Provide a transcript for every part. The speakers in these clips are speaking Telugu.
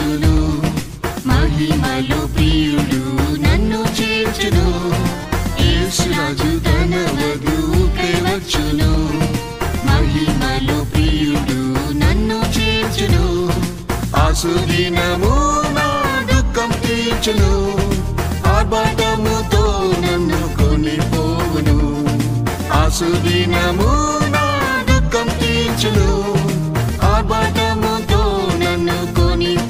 చేర్చును మహిమలో ప్రియుడు నన్ను చేర్చును యేసు రాజు తన వధువుకై వచ్చును మహిమలో ప్రియుడు నన్ను చేర్చును ఆసుదినము నా దుఃఖం తీర్చును ఆర్భాటముతో నన్ను కొనిపోవును ఆసుదినము నా దుఃఖం తీర్చును ఆర్భాటముతో నన్ను కొనిపోవును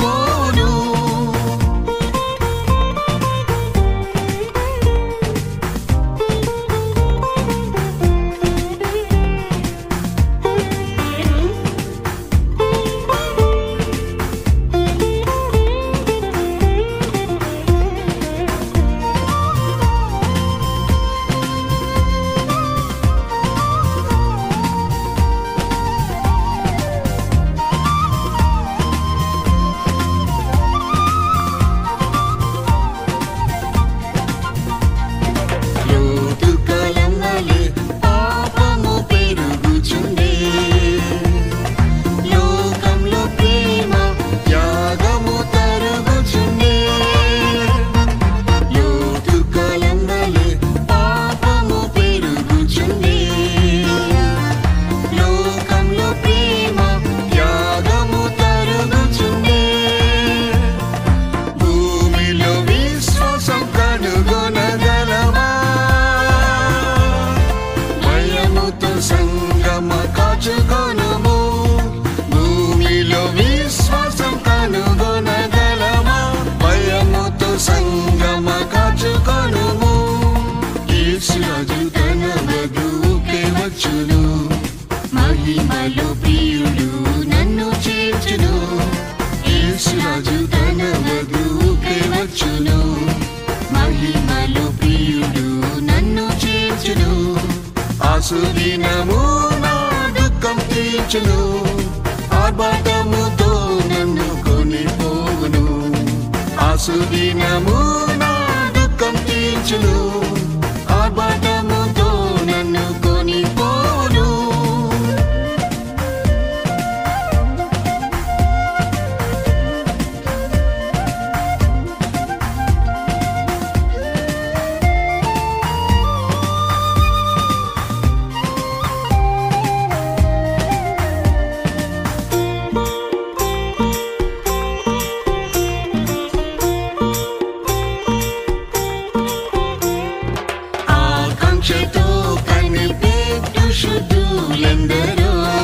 ఆసుదినము నా దుఃఖం తీర్చును ఆర్భాటముతో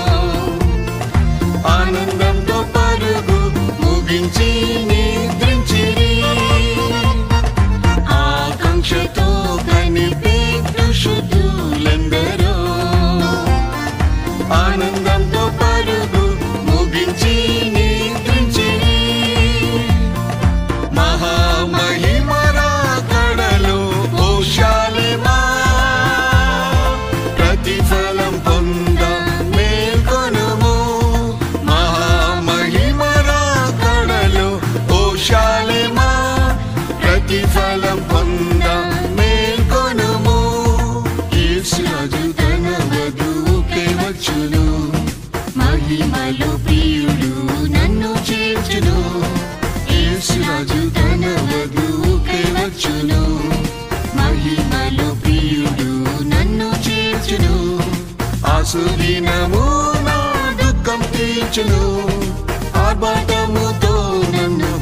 నన్ను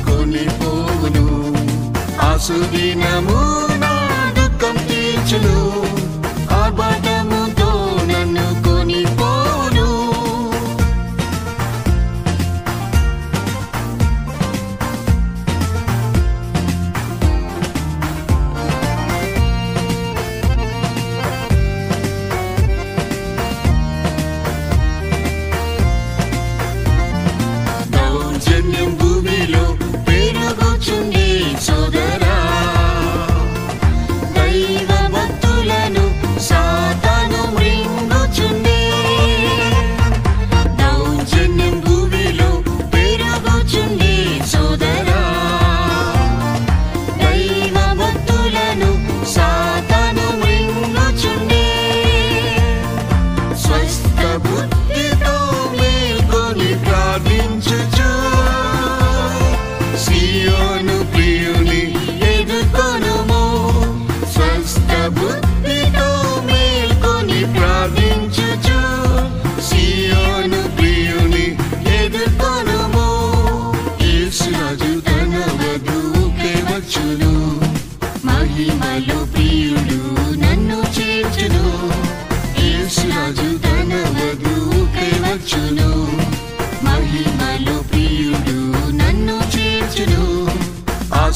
కొనిపోవును ఆసుదినము నా దుఃఖం తీర్చును ఆర్భాటముతో నన్ను కొనిపోవును ఆసుదినము నా దుఃఖం తీర్చును ఆర్భాటముతో నన్ను కొనిపోవును ఆసుదినము నా దుఃఖం తీర్చును ఆర్భాటముతో నన్ను కొనిపోవును సోదరా దైవ భక్తులను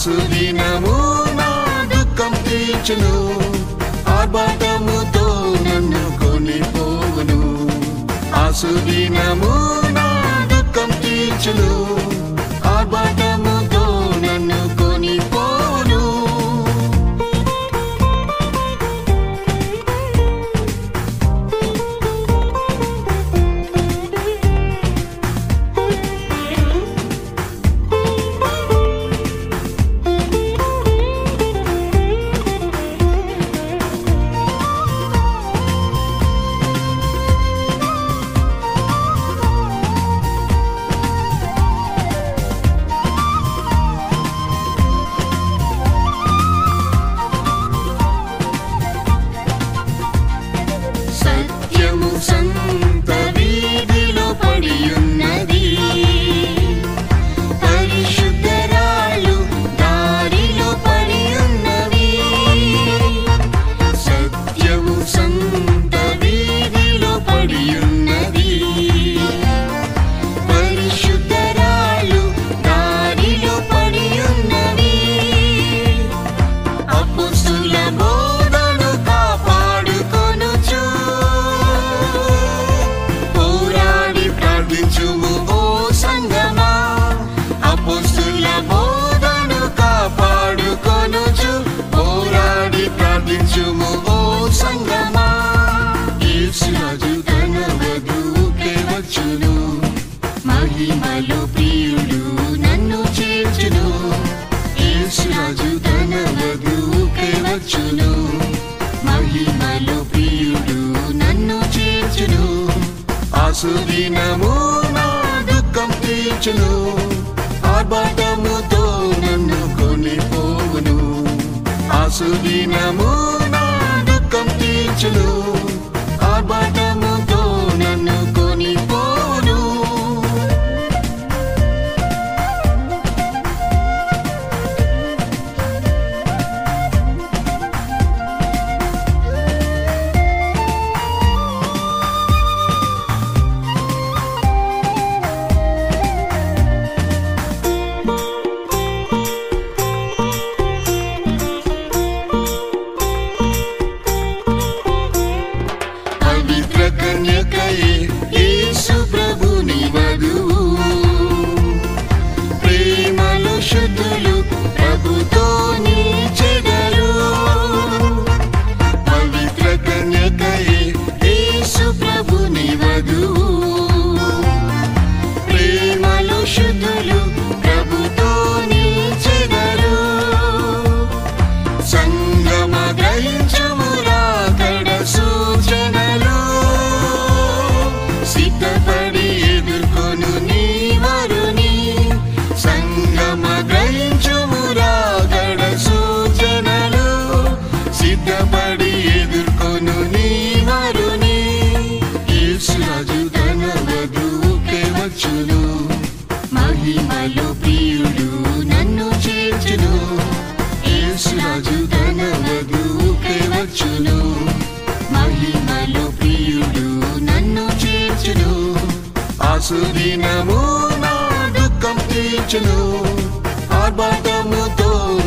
ಸುದಿನಮೂನಾ ದುಃಖಂ ತೀಚನು ಆರ್ಭಟಮುತೋ ನನ್ನು ಕೊನಿಪೋವನು ಆಸುದಿನಮೂನಾ ದುಃಖಂ ತೀಚನು ಆರ್ಭಟಮುತೋ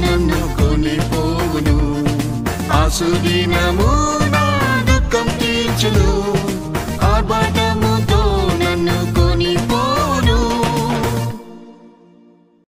ನನ್ನು ಕೊನಿಪೋವನು